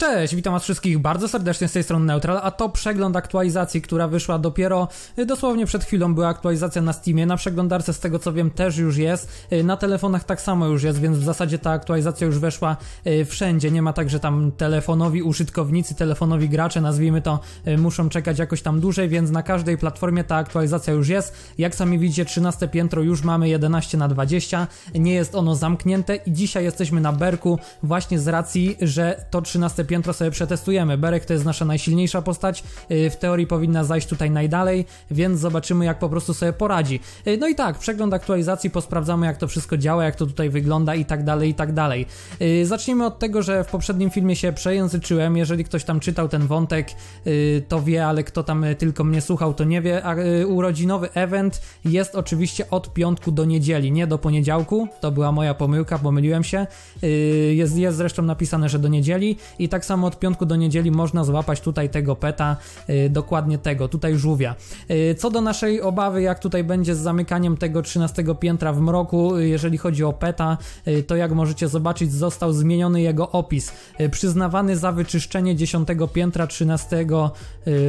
Cześć, witam was wszystkich bardzo serdecznie, z tej strony N3utr4L, a to przegląd aktualizacji, która wyszła dopiero dosłownie przed chwilą. Była aktualizacja na Steamie, na przeglądarce z tego co wiem też już jest, na telefonach tak samo już jest, więc w zasadzie ta aktualizacja już weszła wszędzie. Nie ma tak, że tam telefonowi użytkownicy, telefonowi gracze, nazwijmy to, muszą czekać jakoś tam dłużej, więc na każdej platformie ta aktualizacja już jest. Jak sami widzicie, 13 piętro już mamy 11 na 20, nie jest ono zamknięte i dzisiaj jesteśmy na Berku właśnie z racji, że to 13 piętro sobie przetestujemy. Berek to jest nasza najsilniejsza postać, w teorii powinna zajść tutaj najdalej, więc zobaczymy jak po prostu sobie poradzi. No i tak, przegląd aktualizacji, posprawdzamy jak to wszystko działa, jak to tutaj wygląda i tak dalej, i tak dalej. Zacznijmy od tego, że w poprzednim filmie się przejęzyczyłem, jeżeli ktoś tam czytał ten wątek, to wie, ale kto tam tylko mnie słuchał, to nie wie. A urodzinowy event jest oczywiście od piątku do niedzieli, nie do poniedziałku, to była moja pomyłka, pomyliłem się, jest zresztą napisane, że do niedzieli i tak samo od piątku do niedzieli można złapać tutaj tego peta, dokładnie tego, tutaj żółwia. Co do naszej obawy, jak tutaj będzie z zamykaniem tego 13 piętra w mroku, jeżeli chodzi o peta, to jak możecie zobaczyć, został zmieniony jego opis. Przyznawany za wyczyszczenie 10 piętra 13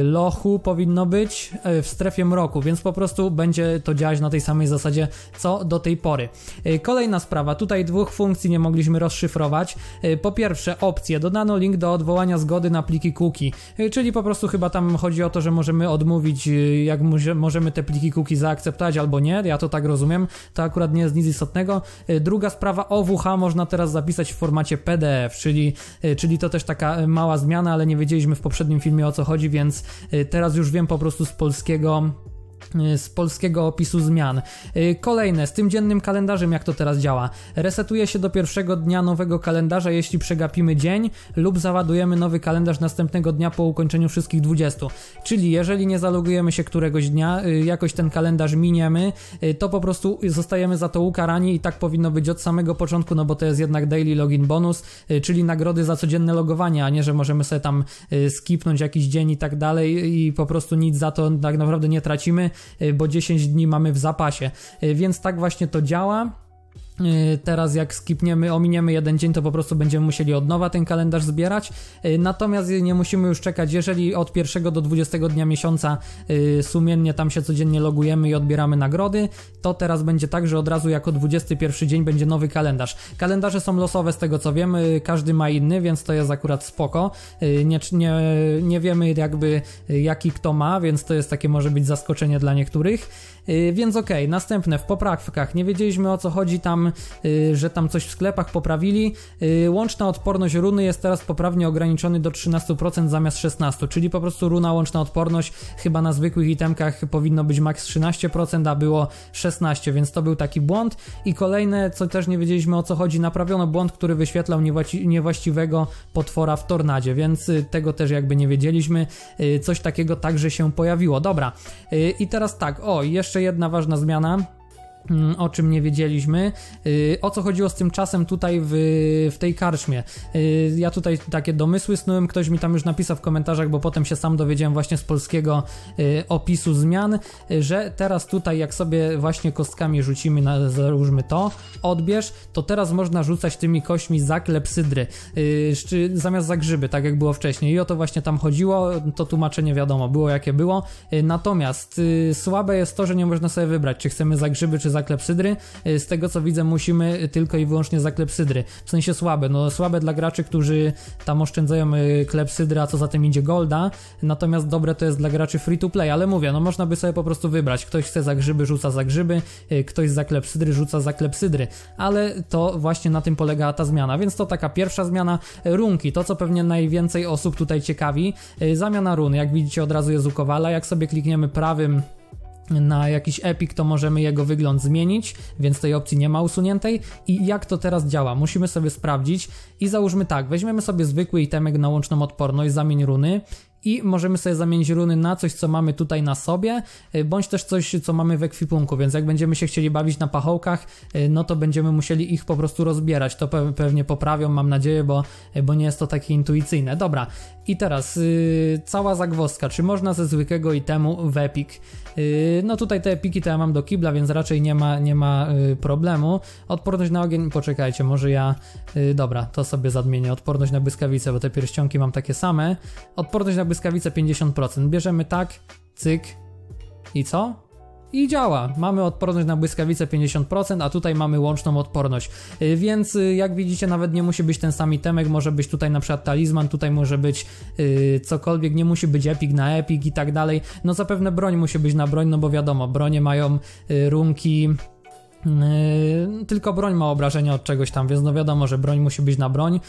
lochu powinno być w strefie mroku, więc po prostu będzie to działać na tej samej zasadzie, co do tej pory. Kolejna sprawa, tutaj dwóch funkcji nie mogliśmy rozszyfrować. Po pierwsze opcje, dodano link do odwołania zgody na pliki cookie, czyli po prostu chyba tam chodzi o to, że możemy odmówić, jak możemy te pliki cookie zaakceptować albo nie, ja to tak rozumiem, to akurat nie jest nic istotnego. Druga sprawa, OWH można teraz zapisać w formacie PDF, czyli to też taka mała zmiana, ale nie wiedzieliśmy w poprzednim filmie o co chodzi, więc teraz już wiem po prostu z polskiego opisu zmian. Kolejne, z tym dziennym kalendarzem jak to teraz działa? Resetuje się do pierwszego dnia nowego kalendarza, jeśli przegapimy dzień lub załadujemy nowy kalendarz następnego dnia po ukończeniu wszystkich 20. Czyli jeżeli nie zalogujemy się któregoś dnia, jakoś ten kalendarz miniemy, to po prostu zostajemy za to ukarani i tak powinno być od samego początku, no bo to jest jednak daily login bonus, czyli nagrody za codzienne logowanie, a nie, że możemy sobie tam skipnąć jakiś dzień i tak dalej i po prostu nic za to tak naprawdę nie tracimy, bo 10 dni mamy w zapasie, więc tak właśnie to działa. Teraz jak skipniemy, ominiemy jeden dzień, to po prostu będziemy musieli od nowa ten kalendarz zbierać, natomiast nie musimy już czekać, jeżeli od 1 do 20 dnia miesiąca sumiennie tam się codziennie logujemy i odbieramy nagrody, to teraz będzie tak, że od razu jako 21 dzień będzie nowy kalendarz. Kalendarze są losowe z tego co wiem, każdy ma inny, więc to jest akurat spoko, nie wiemy jakby jaki kto ma, więc to jest takie może być zaskoczenie dla niektórych, więc okej. Następne, w poprawkach, nie wiedzieliśmy o co chodzi tam, że tam coś w sklepach poprawili. Łączna odporność runy jest teraz poprawnie ograniczony do 13% zamiast 16%, czyli po prostu runa łączna odporność chyba na zwykłych itemkach powinno być max 13%, a było 16%, więc to był taki błąd. I kolejne, co też nie wiedzieliśmy o co chodzi, naprawiono błąd, który wyświetlał niewłaściwego potwora w tornadzie, więc tego też jakby nie wiedzieliśmy. Coś takiego także się pojawiło. Dobra, i teraz tak, jeszcze jedna ważna zmiana, o czym nie wiedzieliśmy, o co chodziło z tym czasem tutaj w tej karczmie. Ja tutaj takie domysły snułem, ktoś mi tam już napisał w komentarzach, bo potem się sam dowiedziałem właśnie z polskiego opisu zmian, że teraz tutaj jak sobie właśnie kostkami rzucimy, załóżmy to, odbierz, to teraz można rzucać tymi kośćmi za klepsydry, zamiast za grzyby, tak jak było wcześniej, i o to właśnie tam chodziło, to tłumaczenie wiadomo, było jakie było, natomiast słabe jest to, że nie można sobie wybrać, czy chcemy za grzyby, czy za klepsydry. Z tego co widzę musimy tylko i wyłącznie za klepsydry, w sensie słabe, no słabe dla graczy, którzy tam oszczędzają klepsydry, a co za tym idzie golda, natomiast dobre to jest dla graczy free to play, ale mówię, no można by sobie po prostu wybrać, ktoś chce za grzyby, rzuca za grzyby, ktoś za klepsydry, rzuca za klepsydry, ale to właśnie na tym polega ta zmiana, więc to taka pierwsza zmiana. Runki, to co pewnie najwięcej osób tutaj ciekawi, zamiana run, jak widzicie od razu jest u Kowala, jak sobie klikniemy prawym na jakiś epik, to możemy jego wygląd zmienić, więc tej opcji nie ma usuniętej. I jak to teraz działa? Musimy sobie sprawdzić i załóżmy tak, weźmiemy sobie zwykły itemek na łączną odporność, zamień runy i możemy sobie zamienić runy na coś, co mamy tutaj na sobie, bądź też coś, co mamy w ekwipunku, więc jak będziemy się chcieli bawić na pachołkach, no to będziemy musieli ich po prostu rozbierać. To pewnie poprawią, mam nadzieję, bo nie jest to takie intuicyjne. Dobra, i teraz cała zagwozdka, czy można ze zwykłego itemu w epik? No tutaj te epiki to ja mam do kibla, więc raczej nie ma problemu. Odporność na ogień, poczekajcie, może ja... Dobra, to sobie zadmienię. Odporność na błyskawice, bo te pierścionki mam takie same. Odporność na błyskawice 50%. Bierzemy tak, cyk i co? I działa, mamy odporność na błyskawice 50%, a tutaj mamy łączną odporność, więc jak widzicie nawet nie musi być ten sam itemek, może być tutaj na przykład talizman, tutaj może być cokolwiek, nie musi być epik na epik i tak dalej, no zapewne broń musi być na broń, no bo wiadomo, bronie mają runki... tylko broń ma obrażenia od czegoś tam, więc no wiadomo, że broń musi być na broń,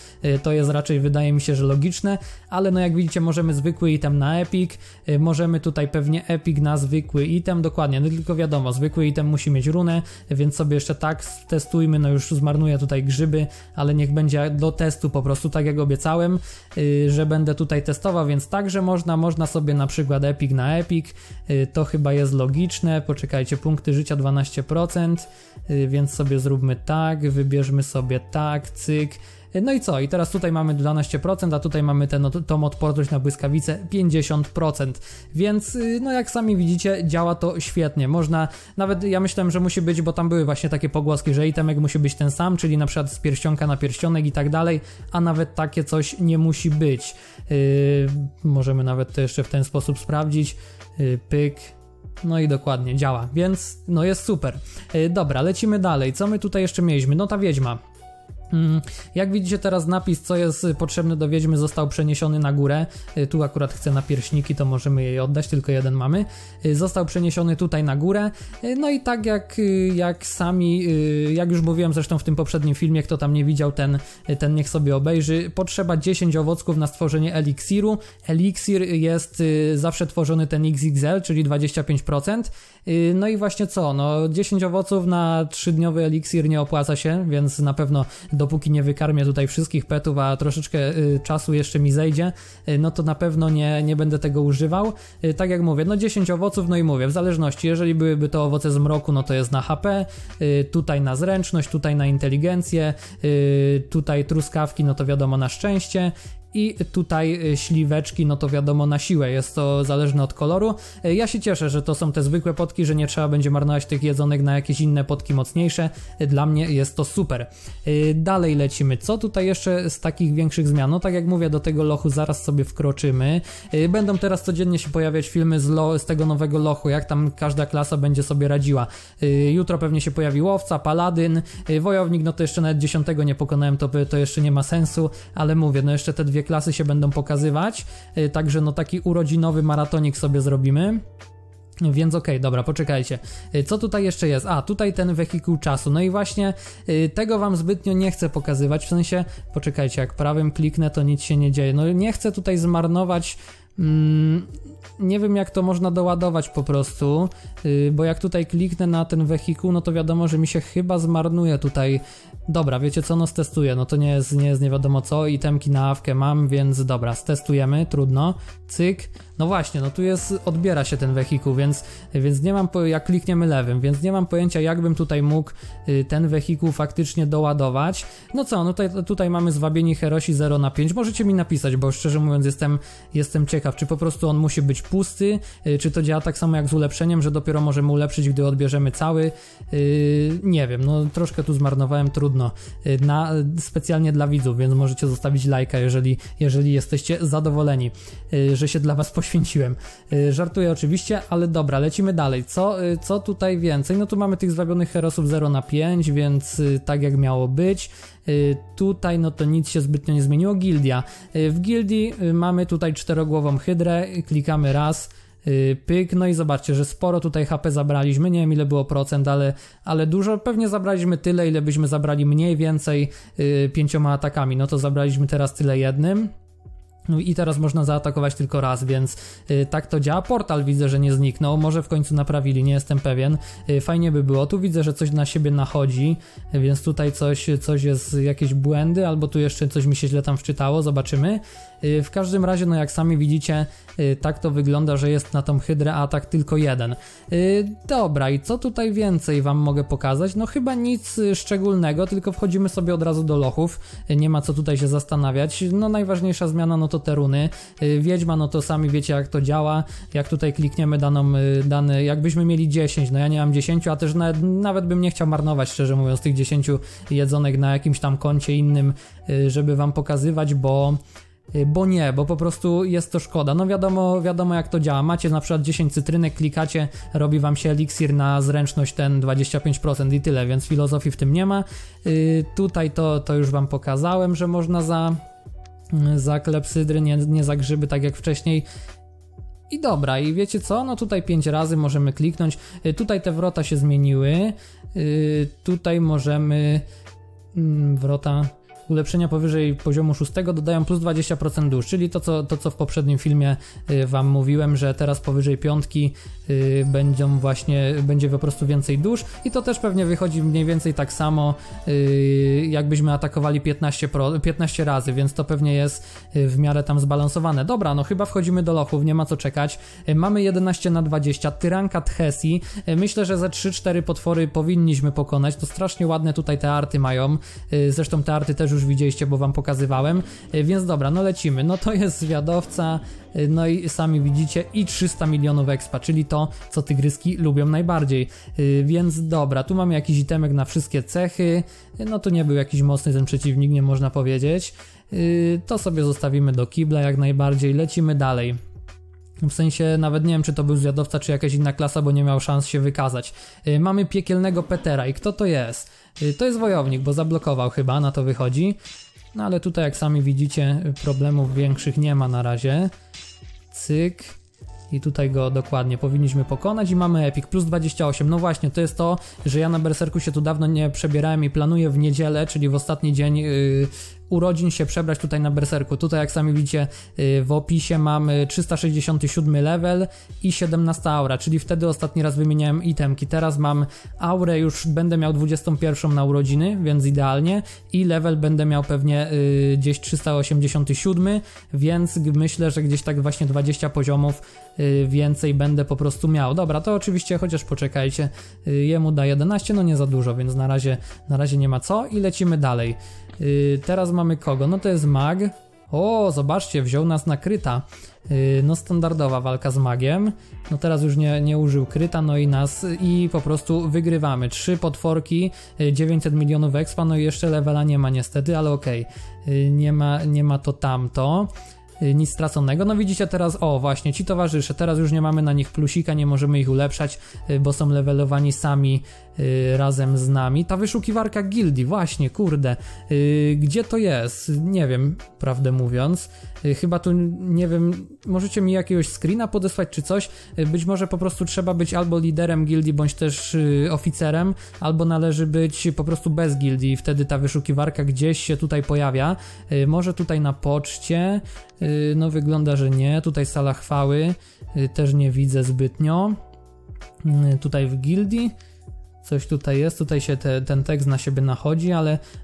to jest raczej, wydaje mi się, że logiczne, ale no jak widzicie możemy zwykły item na epik, możemy tutaj pewnie epik na zwykły item, dokładnie, no tylko wiadomo, zwykły item musi mieć runę, więc sobie jeszcze tak testujmy, no już zmarnuję tutaj grzyby, ale niech będzie do testu po prostu, tak jak obiecałem, że będę tutaj testował, więc także można sobie na przykład epik na epik, to chyba jest logiczne, poczekajcie, punkty życia 12%, więc sobie zróbmy tak, wybierzmy sobie tak, cyk, no i co? I teraz tutaj mamy 12%, a tutaj mamy tą odporność na błyskawice 50%, więc no jak sami widzicie działa to świetnie, można, nawet ja myślałem, że musi być, bo tam były właśnie takie pogłoski, że itemek musi być ten sam, czyli na przykład z pierścionka na pierścionek i tak dalej, a nawet takie coś nie musi być, możemy nawet to jeszcze w ten sposób sprawdzić, pyk. No i dokładnie, działa, więc no jest super. Dobra, lecimy dalej, co my tutaj jeszcze mieliśmy? No ta wiedźma. Jak widzicie teraz napis, co jest potrzebne do wiedźmy, został przeniesiony na górę. Tu akurat chcę na pierśniki, to możemy jej oddać, tylko jeden mamy. Został przeniesiony tutaj na górę. No i tak jak już mówiłem zresztą w tym poprzednim filmie, kto tam nie widział, ten niech sobie obejrzy. Potrzeba 10 owocków na stworzenie eliksiru. Eliksir jest zawsze tworzony ten XXL, czyli 25%. No i właśnie co, no 10 owoców na 3-dniowy eliksir nie opłaca się, więc na pewno dopóki nie wykarmię tutaj wszystkich petów, a troszeczkę czasu jeszcze mi zejdzie, no to na pewno nie będę tego używał. Tak jak mówię, no 10 owoców, no i mówię, w zależności, jeżeli byłyby to owoce z mroku, no to jest na HP, tutaj na zręczność, tutaj na inteligencję, tutaj truskawki, no to wiadomo na szczęście. I tutaj śliweczki, no to wiadomo na siłę, jest to zależne od koloru. Ja się cieszę, że to są te zwykłe potki, że nie trzeba będzie marnować tych jedzonek na jakieś inne potki mocniejsze. Dla mnie jest to super. Dalej lecimy. Co tutaj jeszcze z takich większych zmian? No tak jak mówię, do tego lochu zaraz sobie wkroczymy. Będą teraz codziennie się pojawiać filmy z tego nowego lochu, jak tam każda klasa będzie sobie radziła. Jutro pewnie się pojawi łowca, paladyn, wojownik, no to jeszcze nawet 10 nie pokonałem, to jeszcze nie ma sensu, ale mówię, no jeszcze te dwie klasy się będą pokazywać, także no taki urodzinowy maratonik sobie zrobimy. Więc okej, dobra, poczekajcie. Co tutaj jeszcze jest? A, tutaj ten wehikuł czasu. No i właśnie tego wam zbytnio nie chcę pokazywać, w sensie, poczekajcie, jak prawym kliknę, to nic się nie dzieje. No nie chcę tutaj zmarnować... nie wiem jak to można doładować po prostu, bo jak tutaj kliknę na ten wehikuł, no to wiadomo, że mi się chyba zmarnuje tutaj. Dobra, wiecie co, no stestuję, no to nie jest nie wiadomo co, itemki na awkę mam, więc dobra, stestujemy, trudno, cyk. No właśnie, no tu jest, odbiera się ten wehikuł, więc nie mam, jak klikniemy lewym, więc nie mam pojęcia jakbym tutaj mógł ten wehikuł faktycznie doładować. No co, no tutaj mamy zwabieni Herosi 0/5, możecie mi napisać, bo szczerze mówiąc jestem ciekaw, czy po prostu on musi być pusty, czy to działa tak samo jak z ulepszeniem, że dopiero możemy ulepszyć, gdy odbierzemy cały, nie wiem, no troszkę tu zmarnowałem, trudno, specjalnie dla widzów, więc możecie zostawić lajka, jeżeli jesteście zadowoleni, że się dla was poświęciłem. Żartuję oczywiście, ale dobra, lecimy dalej. Co tutaj więcej? No tu mamy tych zwabionych herosów 0/5, więc tak jak miało być. Tutaj no to nic się zbytnio nie zmieniło. Gildia. W gildii mamy tutaj czterogłową hydrę, klikamy raz, pyk, no i zobaczcie, że sporo tutaj HP zabraliśmy, nie wiem ile było procent, ale dużo, pewnie zabraliśmy tyle, ile byśmy zabrali mniej więcej 5 atakami, no to zabraliśmy teraz tyle jednym. I teraz można zaatakować tylko raz, więc tak to działa. Portal widzę, że nie zniknął, może w końcu naprawili, nie jestem pewien. Fajnie by było. Tu widzę, że coś na siebie nachodzi, więc tutaj coś jest, jakieś błędy, albo tu jeszcze coś mi się źle tam wczytało, zobaczymy. W każdym razie, no jak sami widzicie, tak to wygląda, że jest na tą hydrę atak tylko jeden. Dobra, i co tutaj więcej wam mogę pokazać? No chyba nic szczególnego, tylko wchodzimy sobie od razu do lochów, nie ma co tutaj się zastanawiać. No najważniejsza zmiana, no to te runy. Wiedźma, no to sami wiecie jak to działa, jak tutaj klikniemy dany, jakbyśmy mieli 10, no ja nie mam 10, a też nawet bym nie chciał marnować, szczerze mówiąc, tych 10 jedzonek na jakimś tam koncie innym, żeby wam pokazywać, bo po prostu jest to szkoda. No wiadomo jak to działa. Macie na przykład 10 cytrynek, klikacie, robi wam się eliksir na zręczność ten 25% i tyle, więc filozofii w tym nie ma. Tutaj to już wam pokazałem, że można za klepsydry, nie za grzyby, tak jak wcześniej. I dobra, i wiecie co? No tutaj 5 razy możemy kliknąć. Tutaj te wrota się zmieniły. Tutaj możemy... wrota... Ulepszenia powyżej poziomu 6 dodają plus 20% dusz, czyli to co w poprzednim filmie wam mówiłem, że teraz powyżej 5 będzie po prostu więcej dusz i to też pewnie wychodzi mniej więcej tak samo, jakbyśmy atakowali 15 razy, więc to pewnie jest w miarę tam zbalansowane. Dobra, no chyba wchodzimy do lochów, nie ma co czekać. Mamy 11/20, Tyranka Tchesi, myślę, że za 3-4 potwory powinniśmy pokonać, to strasznie ładne tutaj te arty mają, zresztą te arty też już widzieliście, bo wam pokazywałem, więc dobra, no lecimy, no to jest zwiadowca, no i sami widzicie, i 300 milionów expa, czyli to, co tygryski lubią najbardziej, więc dobra, tu mamy jakiś itemek na wszystkie cechy, no to nie był jakiś mocny ten przeciwnik, nie można powiedzieć, to sobie zostawimy do kibla jak najbardziej, lecimy dalej. W sensie nawet nie wiem, czy to był zwiadowca, czy jakaś inna klasa, bo nie miał szans się wykazać. Mamy piekielnego Petera i kto to jest? To jest wojownik, bo zablokował chyba, na to wychodzi. No ale tutaj jak sami widzicie problemów większych nie ma na razie. Cyk. I tutaj go dokładnie powinniśmy pokonać i mamy Epic, plus 28, no właśnie, to jest to, że ja na Berserku się tu dawno nie przebierałem i planuję w niedzielę, czyli w ostatni dzień urodzin się przebrać tutaj na Berserku. Tutaj jak sami widzicie w opisie mamy 367 level i 17 aura, czyli wtedy ostatni raz wymieniałem itemki, teraz mam aurę, już będę miał 21 na urodziny, więc idealnie, i level będę miał pewnie gdzieś 387, więc myślę, że gdzieś tak właśnie 20 poziomów więcej będę po prostu miał. Dobra, to oczywiście, chociaż poczekajcie, jemu da 11, no nie za dużo, więc na razie nie ma co i lecimy dalej. Teraz mamy kogo? No to jest mag. O, zobaczcie, wziął nas na kryta. No standardowa walka z magiem. No teraz już nie użył kryta, no i nas, i po prostu wygrywamy. 3 potworki, 900 milionów expa, no i jeszcze levela nie ma niestety, ale okej. Nie ma to tamto. Nic straconego, no widzicie teraz, o właśnie, ci towarzysze, teraz już nie mamy na nich plusika, nie możemy ich ulepszać, bo są levelowani sami razem z nami. Ta wyszukiwarka gildii, właśnie, kurde, gdzie to jest? Nie wiem, prawdę mówiąc, chyba tu, nie wiem, możecie mi jakiegoś screena podesłać czy coś, być może po prostu trzeba być albo liderem gildii, bądź też oficerem, albo należy być po prostu bez gildii i wtedy ta wyszukiwarka gdzieś się tutaj pojawia, może tutaj na poczcie. No wygląda, że nie. Tutaj sala chwały też nie widzę zbytnio. Tutaj w gildii coś tutaj jest, tutaj się ten tekst na siebie nachodzi,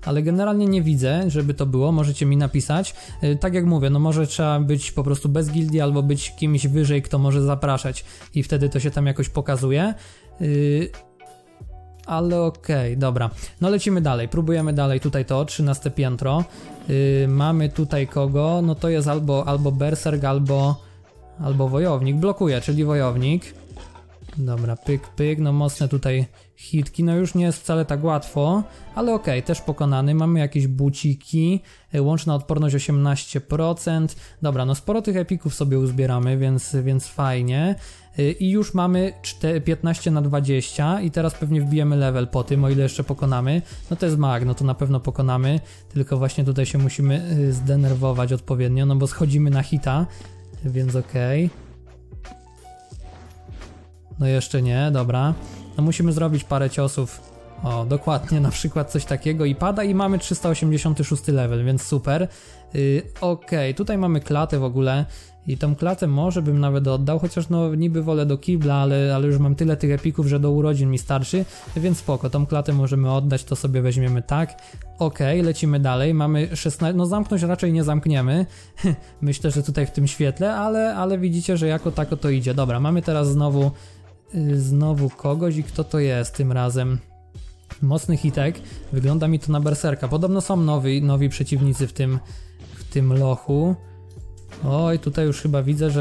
ale generalnie nie widzę, żeby to było, możecie mi napisać. Tak jak mówię, no może trzeba być po prostu bez gildii albo być kimś wyżej, kto może zapraszać i wtedy to się tam jakoś pokazuje. Ale okej, dobra. No lecimy dalej, próbujemy dalej. Tutaj to 13 piętro. Mamy tutaj kogo? No to jest albo berserk, albo wojownik. Blokuje, czyli wojownik. Dobra, pyk, pyk. No mocne tutaj hitki. No już nie jest wcale tak łatwo, ale okej, też pokonany. Mamy jakieś buciki. Łączna odporność 18%. Dobra, no sporo tych epików sobie uzbieramy, więc fajnie. I już mamy 15/20 i teraz pewnie wbijemy level po tym, o ile jeszcze pokonamy. No to jest mag, no to na pewno pokonamy, tylko właśnie tutaj się musimy zdenerwować odpowiednio, no bo schodzimy na hita, więc okej. No jeszcze nie, dobra. No musimy zrobić parę ciosów O, dokładnie, na przykład coś takiego i pada i mamy 386 level, więc super. Okej, tutaj mamy klatę w ogóle i tą klatę może bym nawet oddał, chociaż no niby wolę do kibla, ale już mam tyle tych epików, że do urodzin mi starczy, więc spoko, tą klatę możemy oddać, to sobie weźmiemy tak. Okej, lecimy dalej, mamy 16, no zamknąć raczej nie zamkniemy, myślę, że tutaj w tym świetle, ale widzicie, że jako tako to idzie. Dobra, mamy teraz znowu kogoś i kto to jest tym razem? Mocny hitek, wygląda mi to na berserka. Podobno są nowi przeciwnicy w tym lochu. Oj, tutaj już chyba widzę,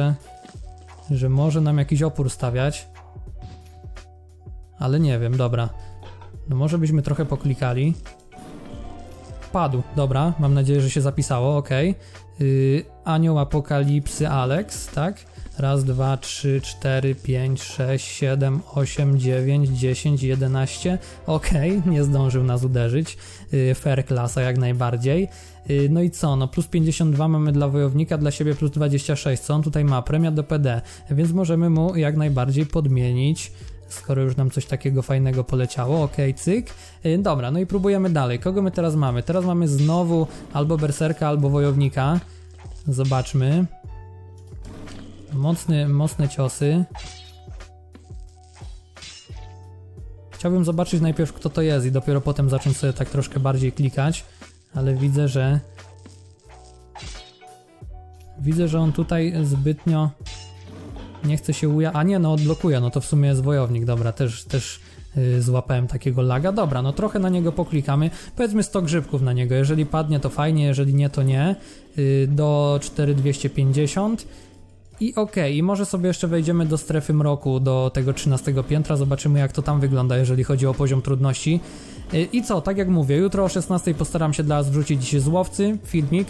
że może nam jakiś opór stawiać. Ale nie wiem, dobra. No może byśmy trochę poklikali. Padł, dobra, mam nadzieję, że się zapisało, okej. Anioł Apokalipsy Alex, tak? Raz, dwa, trzy, cztery, pięć, sześć, siedem, osiem, dziewięć, 10, 11. Okej, nie zdążył nas uderzyć. Fair klasa jak najbardziej. No i co? No plus 52 mamy dla wojownika, dla siebie plus 26. Co on tutaj ma? Premia do PD, więc możemy mu jak najbardziej podmienić, skoro już nam coś takiego fajnego poleciało. Okej, cyk. Dobra, no i próbujemy dalej. Kogo my teraz mamy? Teraz mamy znowu albo berserka, albo wojownika. Zobaczmy. Mocne ciosy. Chciałbym zobaczyć najpierw, kto to jest i dopiero potem zacząć sobie tak troszkę bardziej klikać, ale widzę, że on tutaj zbytnio nie chce się a nie, no odblokuje, no to w sumie jest wojownik, dobra, też złapałem takiego laga. Dobra, no trochę na niego poklikamy, powiedzmy 100 grzybków na niego, jeżeli padnie to fajnie, jeżeli nie to nie. Do 4250. I okej, i może sobie jeszcze wejdziemy do strefy mroku, do tego 13 piętra, zobaczymy jak to tam wygląda, jeżeli chodzi o poziom trudności. I co, tak jak mówię, jutro o 16 postaram się dla was wrzucić z łowcy filmik,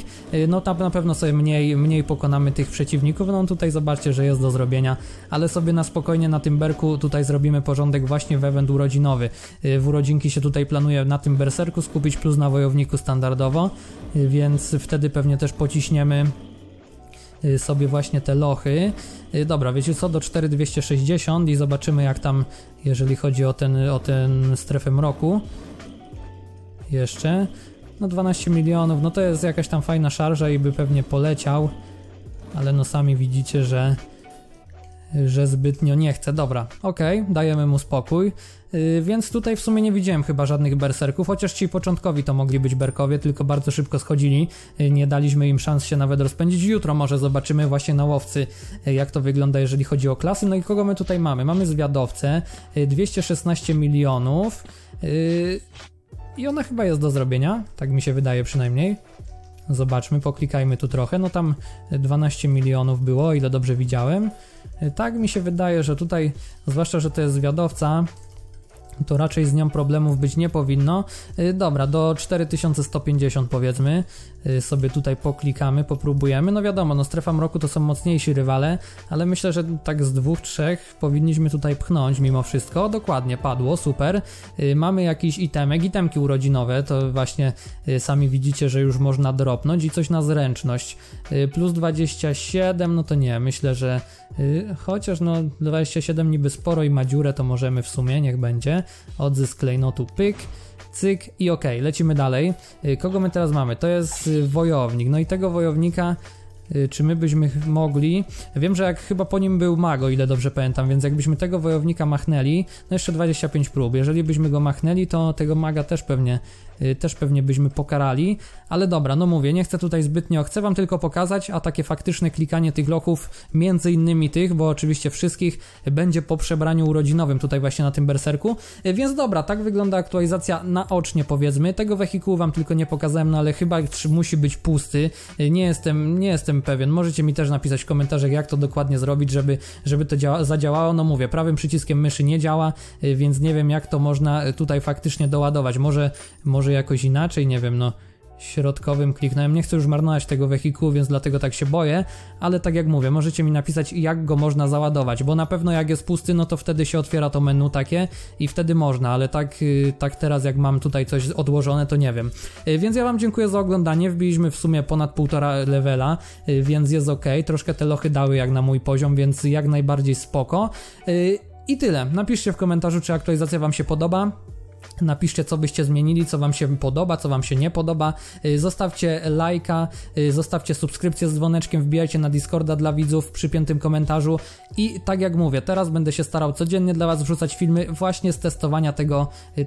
no tam na pewno sobie mniej pokonamy tych przeciwników, no tutaj zobaczcie, że jest do zrobienia, ale sobie na spokojnie na tym berku tutaj zrobimy porządek właśnie w event urodzinowy. W urodzinki się tutaj planuję na tym berserku skupić plus na wojowniku standardowo, więc wtedy pewnie też pociśniemy sobie właśnie te lochy. Dobra, wiecie co, do 4260 i zobaczymy jak tam, jeżeli chodzi o tę strefę mroku. Jeszcze no 12 milionów, no to jest jakaś tam fajna szarża i by pewnie poleciał, ale no sami widzicie, że zbytnio nie chce. Dobra, okej, dajemy mu spokój. Więc tutaj w sumie nie widziałem chyba żadnych berserków, chociaż ci początkowi to mogli być berkowie, tylko bardzo szybko schodzili, nie daliśmy im szans się nawet rozpędzić. Jutro może zobaczymy właśnie na łowcy jak to wygląda, jeżeli chodzi o klasy. No i kogo my tutaj mamy? Mamy zwiadowcę, 216 milionów i ona chyba jest do zrobienia, tak mi się wydaje przynajmniej. Zobaczmy, poklikajmy tu trochę, no tam 12 milionów było, ile dobrze widziałem. Tak mi się wydaje, że tutaj, zwłaszcza, że to jest zwiadowca, to raczej z nią problemów być nie powinno. Dobra, do 4150 powiedzmy sobie tutaj poklikamy, popróbujemy. No wiadomo, no strefa mroku to są mocniejsi rywale, ale myślę, że tak z dwóch, trzech powinniśmy tutaj pchnąć mimo wszystko. Dokładnie, padło, super. Mamy jakiś itemki urodzinowe, to właśnie sami widzicie, że już można dropnąć i coś na zręczność. Plus 27, no to nie, myślę, że chociaż no 27 niby sporo i ma dziurę, to możemy w sumie, niech będzie. Odzysk klejnotu, pyk, cyk i okej, lecimy dalej. Kogo my teraz mamy? To jest wojownik, no i tego wojownika czy my byśmy mogli, wiem, że jak chyba po nim był mag, o ile dobrze pamiętam, więc jakbyśmy tego wojownika machnęli, no jeszcze 25 prób, jeżeli byśmy go machnęli, to tego maga też pewnie byśmy pokarali, ale dobra, no mówię, nie chcę tutaj zbytnio, chcę wam tylko pokazać, a takie faktyczne klikanie tych lochów, między innymi tych, bo oczywiście wszystkich, będzie po przebraniu urodzinowym tutaj właśnie na tym berserku, więc dobra, tak wygląda aktualizacja naocznie powiedzmy, tego wehikułu wam tylko nie pokazałem, no ale chyba musi być pusty, nie jestem pewien, możecie mi też napisać w komentarzach jak to dokładnie zrobić, żeby to zadziałało, no mówię, prawym przyciskiem myszy nie działa, więc nie wiem jak to można tutaj faktycznie doładować, może jakoś inaczej, nie wiem, no środkowym kliknąłem, nie chcę już marnować tego wehikułu, więc dlatego tak się boję, ale tak jak mówię, możecie mi napisać jak go można załadować, bo na pewno jak jest pusty, no to wtedy się otwiera to menu takie i wtedy można, ale tak teraz jak mam tutaj coś odłożone, to nie wiem. Więc ja wam dziękuję za oglądanie, wbiliśmy w sumie ponad 1,5 levela, więc jest ok, troszkę te lochy dały jak na mój poziom, więc jak najbardziej spoko. I tyle, napiszcie w komentarzu, czy aktualizacja wam się podoba. Napiszcie, co byście zmienili, co wam się podoba, co wam się nie podoba. Zostawcie lajka, zostawcie subskrypcję z dzwoneczkiem, wbijajcie na Discorda dla widzów w przypiętym komentarzu. I tak jak mówię, teraz będę się starał codziennie dla was wrzucać filmy właśnie z testowania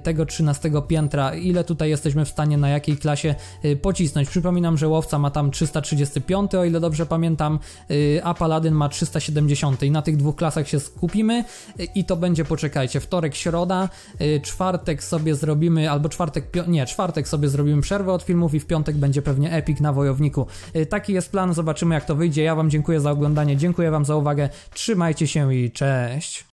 tego 13 piętra. Ile tutaj jesteśmy w stanie, na jakiej klasie pocisnąć. Przypominam, że Łowca ma tam 335, o ile dobrze pamiętam, a Paladyn ma 370. I na tych dwóch klasach się skupimy i to będzie, poczekajcie, wtorek, środa, czwartek sobie zrobimy, albo czwartek sobie zrobimy przerwę od filmów i w piątek będzie pewnie epik na Wojowniku. Taki jest plan, zobaczymy jak to wyjdzie. Ja wam dziękuję za oglądanie, dziękuję wam za uwagę, trzymajcie się i cześć!